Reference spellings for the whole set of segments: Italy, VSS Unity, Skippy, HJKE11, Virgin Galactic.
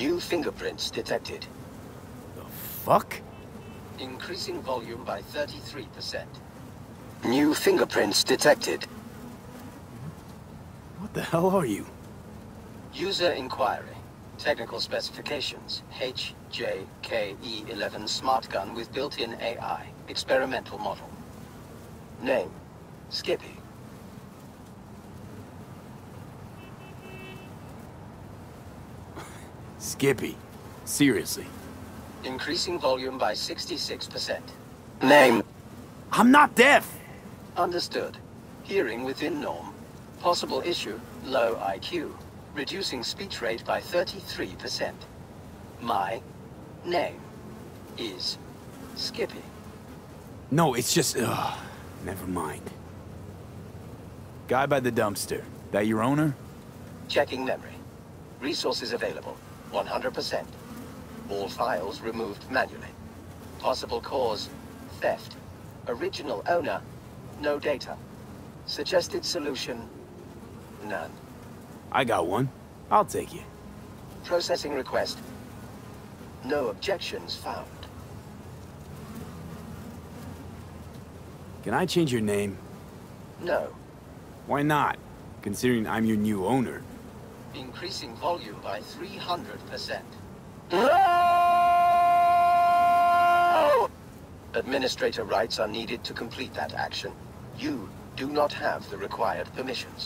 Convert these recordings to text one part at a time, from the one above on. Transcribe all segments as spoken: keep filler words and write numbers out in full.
New fingerprints detected. The fuck? Increasing volume by thirty-three percent. New fingerprints detected. What the hell are you? User inquiry. Technical specifications. H J K E eleven smart gun with built-in A I. Experimental model. Name. Skippy. Skippy. Seriously. Increasing volume by sixty-six percent. Name. I'm not deaf! Understood. Hearing within norm. Possible issue, low I Q. Reducing speech rate by thirty-three percent. My name is Skippy. No, it's just... Ugh, never mind. Guy by the dumpster. That your owner? Checking memory. Resources available. one hundred percent. All files removed manually. Possible cause, theft. Original owner, no data. Suggested solution, none. I got one. I'll take you. Processing request. No objections found. Can I change your name? No. Why not? Considering I'm your new owner. Increasing volume by three hundred percent. No! Administrator rights are needed to complete that action. You do not have the required permissions.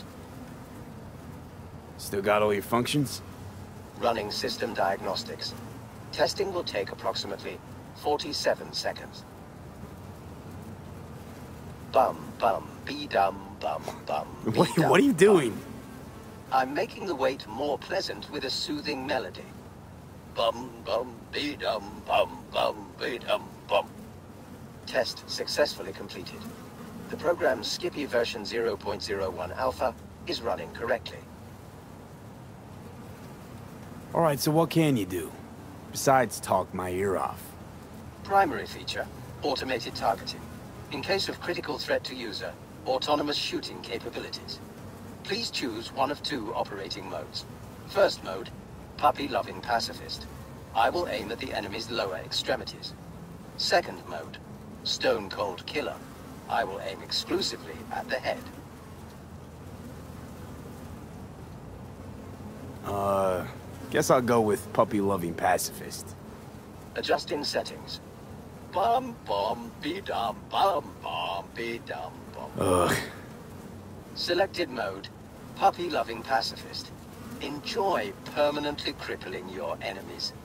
Still got all your functions? Running system diagnostics. Testing will take approximately forty-seven seconds. Bum, bum, be dum, bum, bum. What, what are you doing? Bum. I'm making the wait more pleasant with a soothing melody. Bum, bum, be dum, bum, bum, be dum, bum. Test successfully completed. The program's Skippy version zero point zero one alpha is running correctly. All right, so what can you do? Besides talk my ear off. Primary feature, automated targeting. In case of critical threat to user, autonomous shooting capabilities. Please choose one of two operating modes. First mode, puppy-loving pacifist. I will aim at the enemy's lower extremities. Second mode, stone-cold killer. I will aim exclusively at the head. Uh... Guess I'll go with puppy-loving pacifist. Adjusting settings. Bum bum be dum bum bum be dum bum. Ugh. Selected mode. Puppy-loving pacifist. Enjoy permanently crippling your enemies.